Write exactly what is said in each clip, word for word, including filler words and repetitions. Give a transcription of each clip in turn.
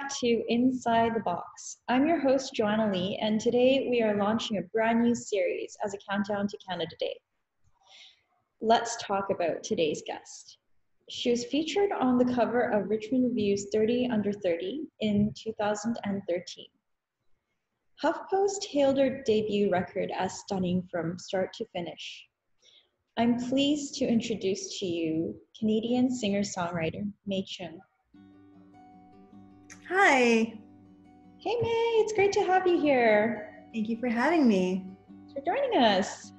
back to Inside the Box. I'm your host, Joanna Lee, and today we are launching a brand new series as a countdown to Canada Day. Let's talk about today's guest. She was featured on the cover of Richmond Review's thirty under thirty in two thousand thirteen. HuffPost hailed her debut record as stunning from start to finish. I'm pleased to introduce to you Canadian singer-songwriter May Cheung. Hi. Hey May, it's great to have you here. Thank you for having me. Thanks for joining us.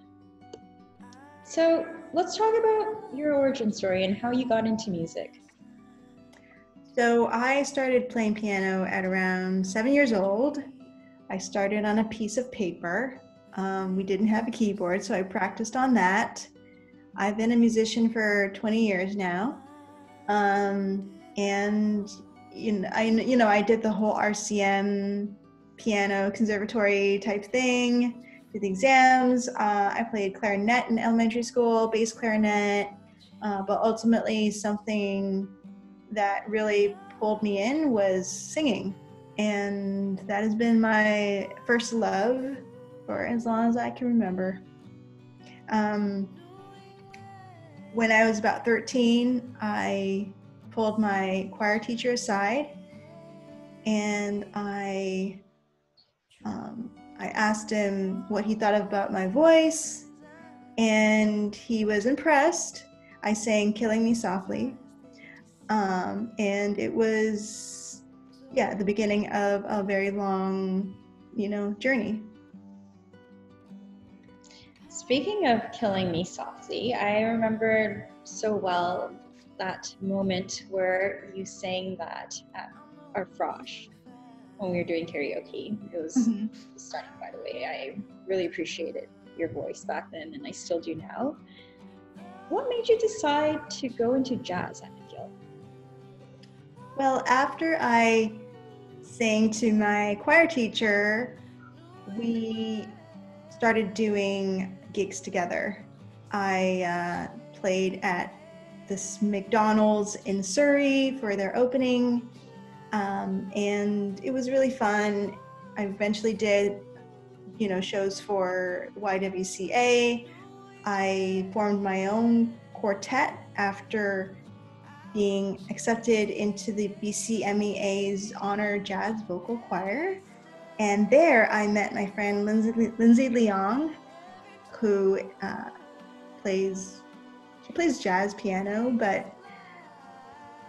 So let's talk about your origin story and how you got into music. So I started playing piano at around seven years old. I started on a piece of paper. Um, we didn't have a keyboard, so I practiced on that. I've been a musician for twenty years now. Um, and you know, I, you know, I did the whole R C M piano conservatory type thing, did the exams. Uh, I played clarinet in elementary school, bass clarinet, uh, but ultimately something that really pulled me in was singing. And that has been my first love for as long as I can remember. Um, when I was about thirteen, I pulled my choir teacher aside and I um, I asked him what he thought about my voice, and he was impressed. I sang Killing Me Softly, um, and it was, yeah, the beginning of a very long, you know, journey. Speaking of Killing Me Softly, I remember so well that moment where you sang that at our frosh when we were doing karaoke. It was mm-hmm. stunning, by the way. I really appreciated your voice back then, and I still do now. What made you decide to go into jazz at McGill? Well, after I sang to my choir teacher, we started doing gigs together. I uh, played at this McDonald's in Surrey for their opening. Um, and it was really fun. I eventually did, you know, shows for Y W C A. I formed my own quartet after being accepted into the B C M E A's Honor Jazz Vocal Choir. And there I met my friend Lindsay, Lindsay Leong, who uh, plays She plays jazz piano, but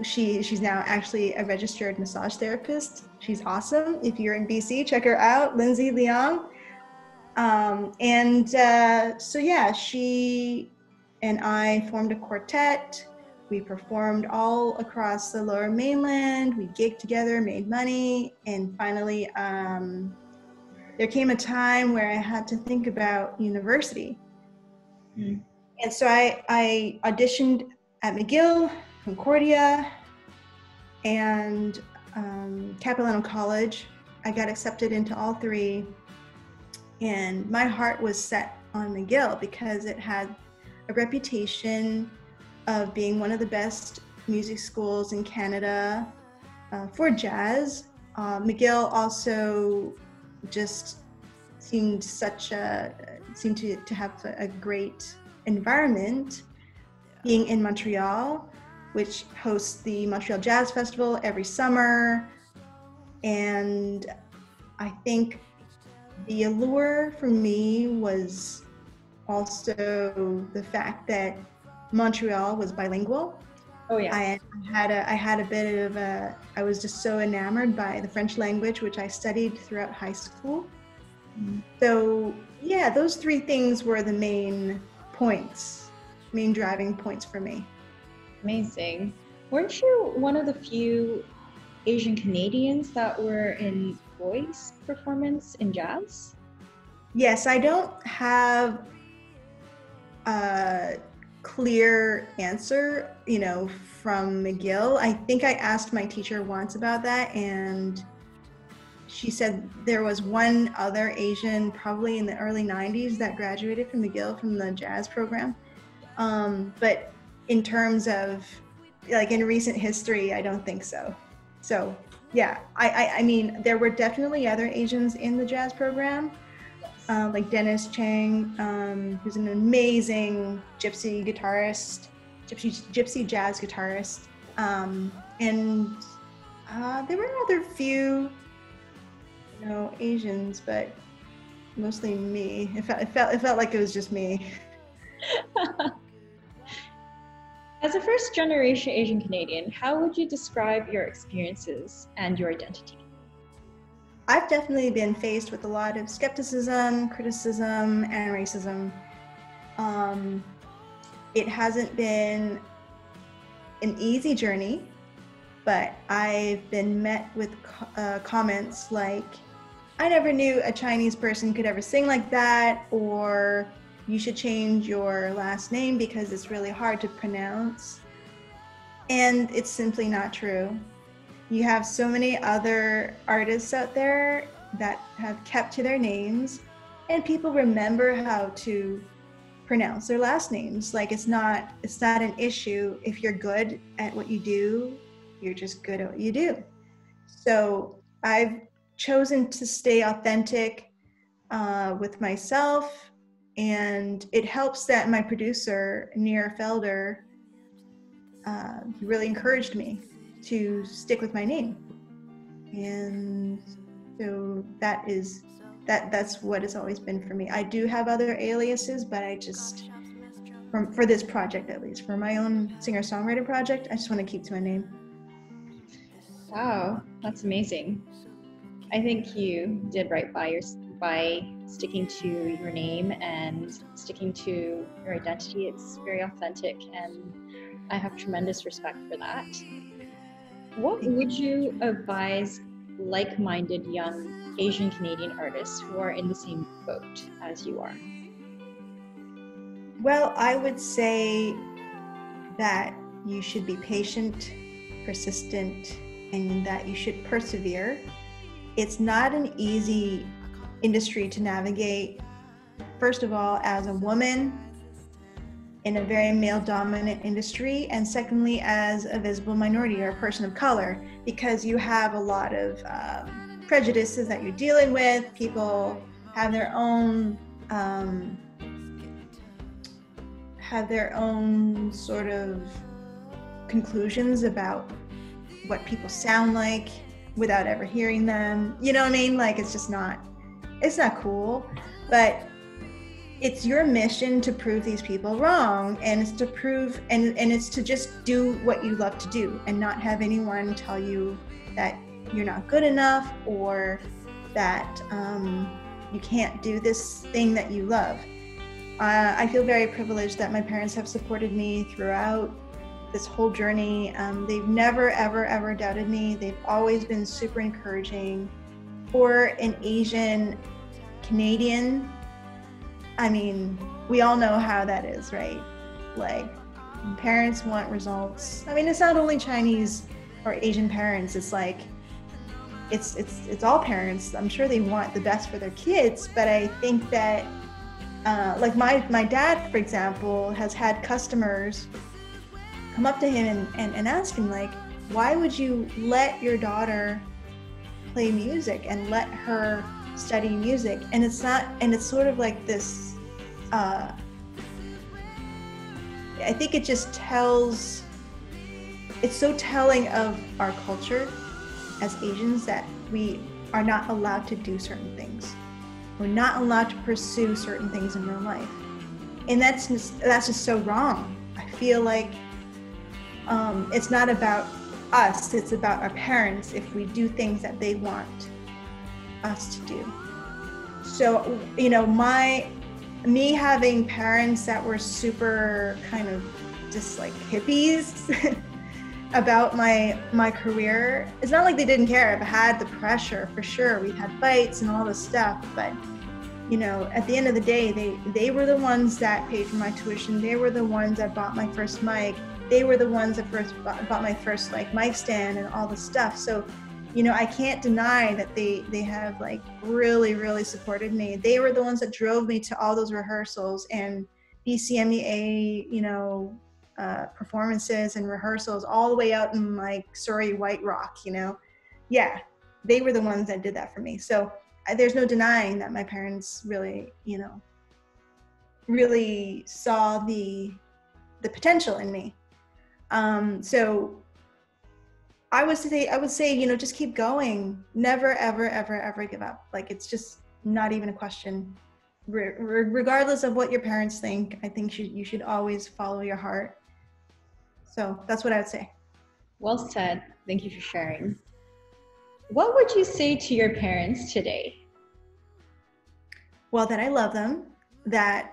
she she's now actually a registered massage therapist. She's awesome. If you're in B C, check her out, Lindsay Leong. Um, and uh, so yeah, she and I formed a quartet. We performed all across the Lower Mainland. We gigged together, made money, and finally um, there came a time where I had to think about university. Mm. And so I, I auditioned at McGill, Concordia, and um, Capilano College. I got accepted into all three, and my heart was set on McGill because it had a reputation of being one of the best music schools in Canada uh, for jazz. Uh, McGill also just seemed such a, seemed to, to have a great environment, being in Montreal, which hosts the Montreal Jazz Festival every summer. And I think the allure for me was also the fact that Montreal was bilingual. Oh yeah. I had a, I had a bit of a, I was just so enamored by the French language, which I studied throughout high school. Mm. So yeah, those three things were the main points, main driving points for me. Amazing. Weren't you one of the few Asian Canadians that were in voice performance in jazz? Yes, I don't have a clear answer, you know, from McGill. I think I asked my teacher once about that, and she said there was one other Asian, probably in the early nineties, that graduated from McGill from the jazz program. Um, but in terms of, like, in recent history, I don't think so. So Yeah, I, I, I mean, there were definitely other Asians in the jazz program, yes. uh, like Dennis Chang, um, who's an amazing gypsy guitarist, gypsy, gypsy jazz guitarist. Um, and uh, there were another few, you know, Asians, but mostly me. It felt, it felt, it felt like it was just me. As a first generation Asian Canadian, how would you describe your experiences and your identity? I've definitely been faced with a lot of skepticism, criticism, and racism. Um, it hasn't been an easy journey, but I've been met with uh, comments like, I never knew a Chinese person could ever sing like that, or you should change your last name because it's really hard to pronounce. And it's simply not true. You have so many other artists out there that have kept to their names, and people remember how to pronounce their last names. Like, it's not, it's not an issue. If you're good at what you do, you're just good at what you do. So I've chosen to stay authentic uh, with myself. And it helps that my producer, Nira Felder, uh, really encouraged me to stick with my name. And so that is, that, that's what it's always been for me. I do have other aliases, but I just, for, for this project at least, for my own singer-songwriter project, I just want to keep to my name. Wow, that's amazing. I think you did right by your, by sticking to your name and sticking to your identity. It's very authentic, and I have tremendous respect for that. What would you advise like-minded young Asian Canadian artists who are in the same boat as you are? Well, I would say that you should be patient, persistent, and that you should persevere. It's not an easy industry to navigate. First of all, as a woman in a very male dominant industry, and secondly, as a visible minority or a person of color, because you have a lot of um, prejudices that you're dealing with. People have their own, um, have their own sort of conclusions about what people sound like without ever hearing them. You know what I mean? Like, it's just not, it's not cool, but it's your mission to prove these people wrong, and it's to prove, and, and it's to just do what you love to do and not have anyone tell you that you're not good enough, or that um, you can't do this thing that you love. Uh, I feel very privileged that my parents have supported me throughout this whole journey. Um, they've never, ever, ever doubted me. They've always been super encouraging. For an Asian Canadian, I mean, we all know how that is, right? Like, parents want results. I mean, it's not only Chinese or Asian parents. It's like, it's it's it's all parents. I'm sure they want the best for their kids, but I think that, uh, like my my dad, for example, has had customers come up to him and, and, and ask him, like, why would you let your daughter play music and let her study music? And it's not, and it's sort of like this, uh, I think it just tells, it's so telling of our culture as Asians that we are not allowed to do certain things. We're not allowed to pursue certain things in our life. And that's just, that's just so wrong. I feel like um, it's not about us, it's about our parents if we do things that they want us to do. So, you know, my, me having parents that were super kind of just like hippies about my my career, it's not like they didn't care. I've had the pressure for sure. We've had fights and all this stuff, but you know, at the end of the day, they, they were the ones that paid for my tuition. They were the ones that bought my first mic. They were the ones that first bought, bought my first like mic stand and all this stuff. So, you know, I can't deny that they, they have like really, really supported me. They were the ones that drove me to all those rehearsals and B C M E A, you know, uh, performances and rehearsals all the way out in like Surrey White Rock, you know, yeah, they were the ones that did that for me. So I, there's no denying that my parents really, you know, really saw the the potential in me. Um, so I would say, I would say, you know, just keep going. Never, ever, ever, ever give up. Like, it's just not even a question. Re- regardless of what your parents think, I think you, you should always follow your heart. So that's what I would say. Well said. Thank you for sharing. What would you say to your parents today? Well, that I love them. That,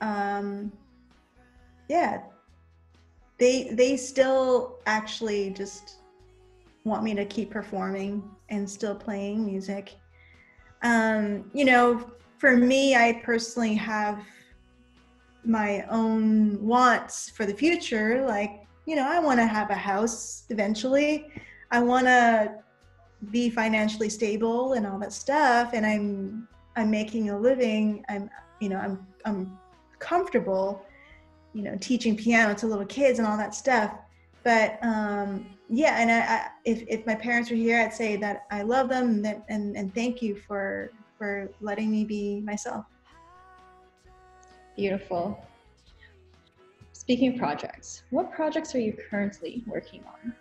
um, yeah, they they still actually just want me to keep performing and still playing music. Um, you know, for me, I personally have my own wants for the future. Like, you know, I want to have a house eventually. I want to be financially stable and all that stuff. And I'm I'm making a living. I'm you know I'm I'm comfortable, you know, teaching piano to little kids and all that stuff. But um, yeah, and I, I, if if my parents were here, I'd say that I love them and that, and, and thank you for for letting me be myself. Beautiful. Speaking of projects, what projects are you currently working on?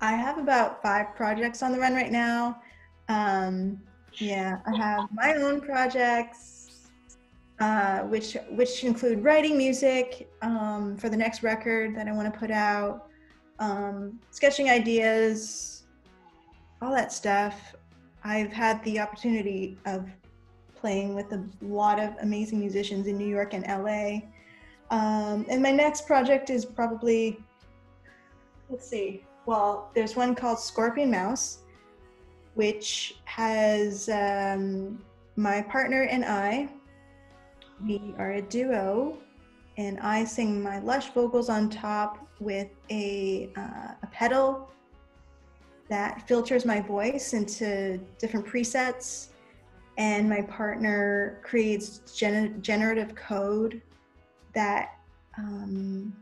I have about five projects on the run right now. Um, yeah, I have my own projects, uh, which which include writing music um, for the next record that I want to put out, um, sketching ideas, all that stuff. I've had the opportunity of playing with a lot of amazing musicians in New York and L A. Um, and my next project is probably, let's see, well, there's one called Scorpion Mouse, which has um, my partner and I. We are a duo, and I sing my lush vocals on top with a, uh, a pedal that filters my voice into different presets, and my partner creates gener- generative code that um,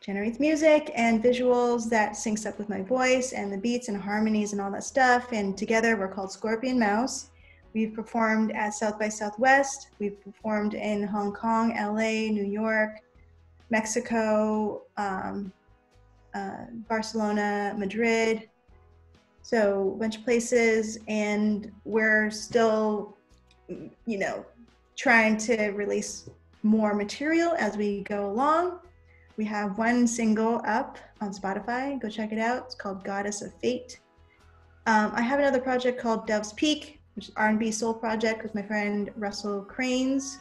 generates music and visuals that syncs up with my voice and the beats and harmonies and all that stuff. And together we're called Scorpion Mouse. We've performed at South by Southwest. We've performed in Hong Kong, L A, New York, Mexico, um, uh, Barcelona, Madrid. So a bunch of places, and we're still, you know, trying to release more material as we go along. We have one single up on Spotify. Go check it out. It's called Goddess of Fate. Um, I have another project called Dove's Peak, which is R and B soul project with my friend Russell Cranes.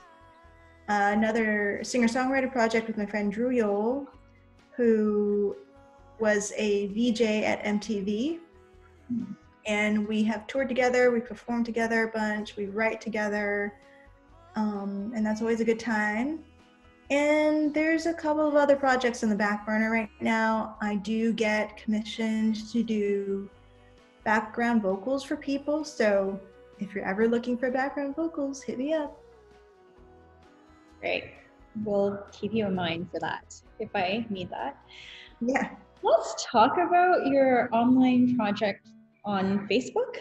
Uh, another singer-songwriter project with my friend Drew Yol, who was a V J at M T V. And we have toured together, we perform together a bunch, we write together, um, and that's always a good time. And there's a couple of other projects in the back burner right now. I do get commissioned to do background vocals for people, so if you're ever looking for background vocals, hit me up. Great. We'll keep you in mind for that, if I need that. Yeah. Let's talk about your online project on Facebook.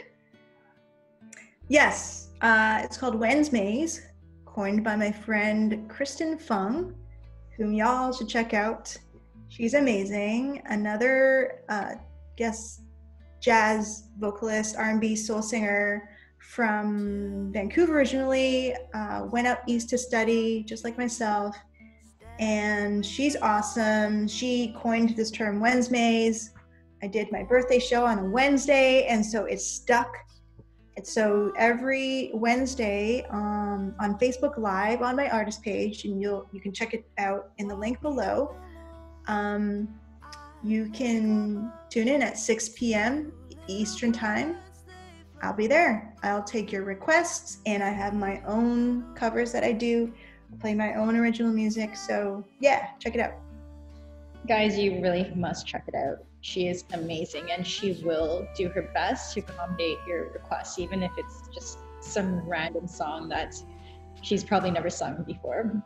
Yes, uh, it's called Wedsmays, coined by my friend Kristen Fung, whom y'all should check out. She's amazing. Another uh, guest jazz vocalist, R and B soul singer from Vancouver originally, uh, went up east to study, just like myself. And she's awesome. She coined this term Wedsmays. I did my birthday show on a Wednesday, and so it's stuck. And so every Wednesday um, on Facebook Live on my artist page, and you'll you can check it out in the link below. Um, you can tune in at six p.m. Eastern time. I'll be there. I'll take your requests, and I have my own covers that I do. Play my own original music, so yeah, check it out. Guys, you really must check it out. She is amazing, and she will do her best to accommodate your requests, even if it's just some random song that she's probably never sung before.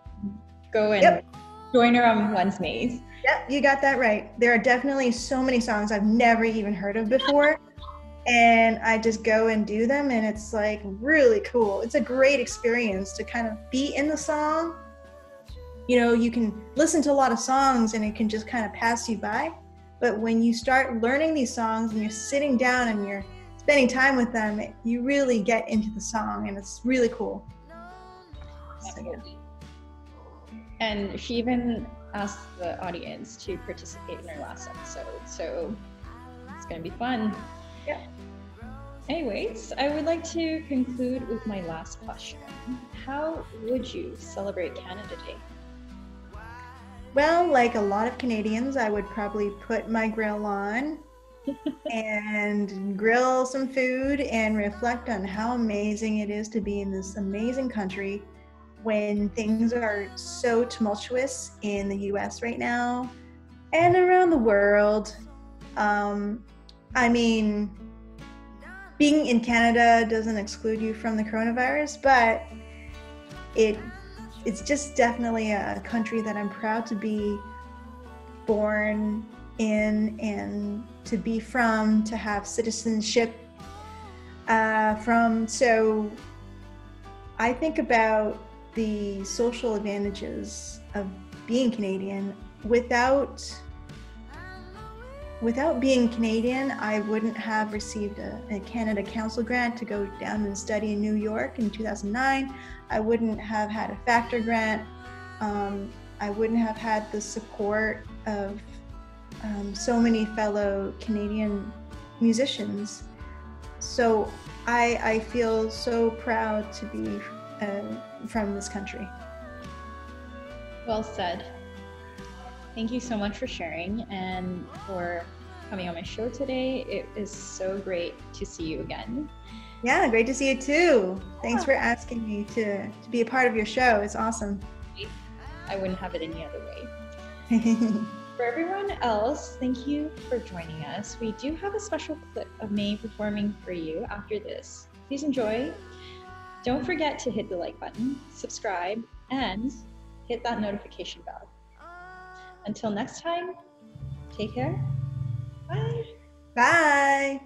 Go and yep. Join her on Wedsmays. Yep, you got that right. There are definitely so many songs I've never even heard of before and I just go and do them, and it's like really cool. It's a great experience to kind of be in the song. You know, you can listen to a lot of songs and it can just kind of pass you by, but when you start learning these songs and you're sitting down and you're spending time with them, you really get into the song, and it's really cool. So, yeah. And she even asked the audience to participate in her last episode, so it's going to be fun. Yeah. Anyways, I would like to conclude with my last question. How would you celebrate Canada Day? Well, like a lot of Canadians, I would probably put my grill on and grill some food and reflect on how amazing it is to be in this amazing country when things are so tumultuous in the U S right now and around the world. Um, I mean, being in Canada doesn't exclude you from the coronavirus, but it it's just definitely a country that I'm proud to be born in and to be from, to have citizenship uh, from. So I think about the social advantages of being Canadian. Without without being Canadian, I wouldn't have received a, a Canada Council Grant to go down and study in New York in two thousand nine. I wouldn't have had a Factor grant. Um, I wouldn't have had the support of um, so many fellow Canadian musicians. So I, I feel so proud to be uh, from this country. Well said. Thank you so much for sharing and for coming on my show today. It is so great to see you again. Yeah, great to see you too. Yeah. Thanks for asking me to, to be a part of your show. It's awesome. I wouldn't have it any other way. For everyone else, thank you for joining us. We do have a special clip of May performing for you after this. Please enjoy. Don't forget to hit the like button, subscribe, and hit that notification bell. Until next time, take care. Bye. Bye.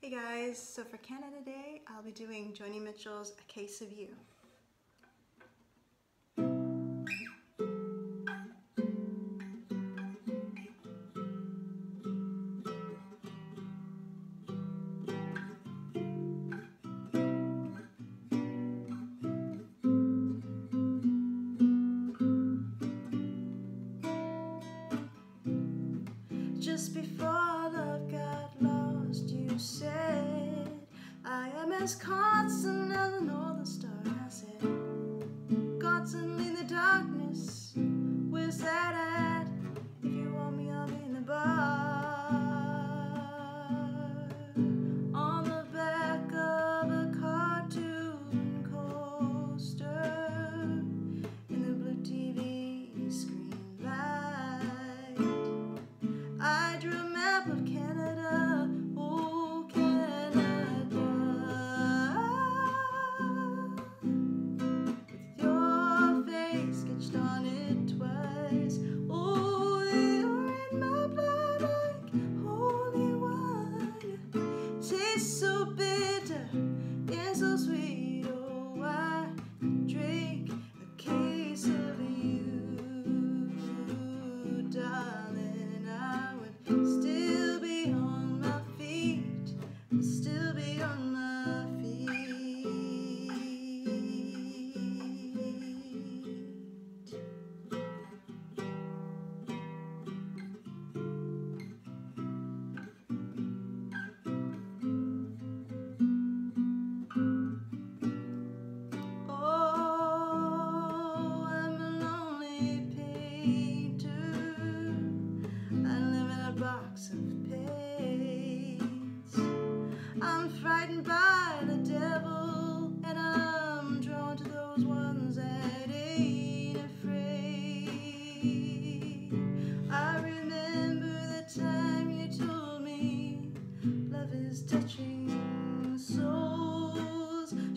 Hey guys, so for Canada Day, I'll be doing Joni Mitchell's A Case of You. Just before love got lost, you said, I am as constant as a northern star. I said, constantly the darkness, where's that at? If you want me, I'll be in the bar. On the back of a cartoon coaster, in the blue T V screen.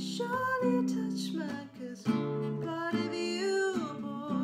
Surely touch my, 'cause part of you, boy.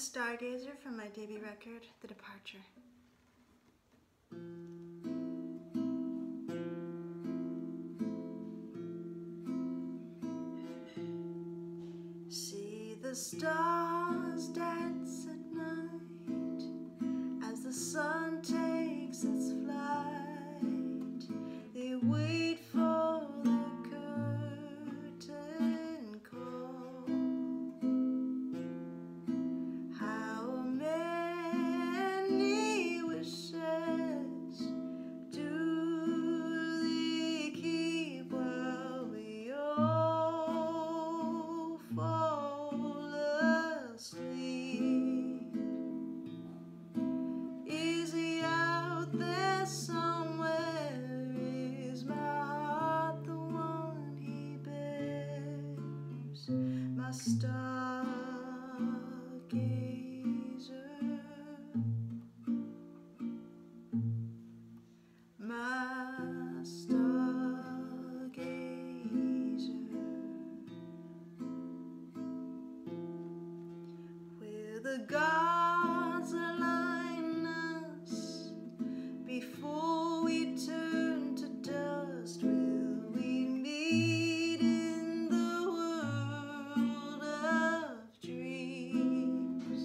is Stargazer from my debut record, The Departure. See the stars dance at night as the sun takes its flight. They wait for the curtain call. How many wishes do they keep while we all fall asleep? Easy out there somewhere, is my heart the one he bears? My stargazer, my stargazer, where the gods align us before we turn to dust, will we meet in the world of dreams?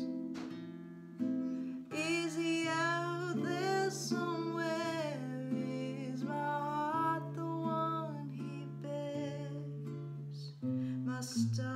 Is he out there somewhere? Is my heart the one he bears? My star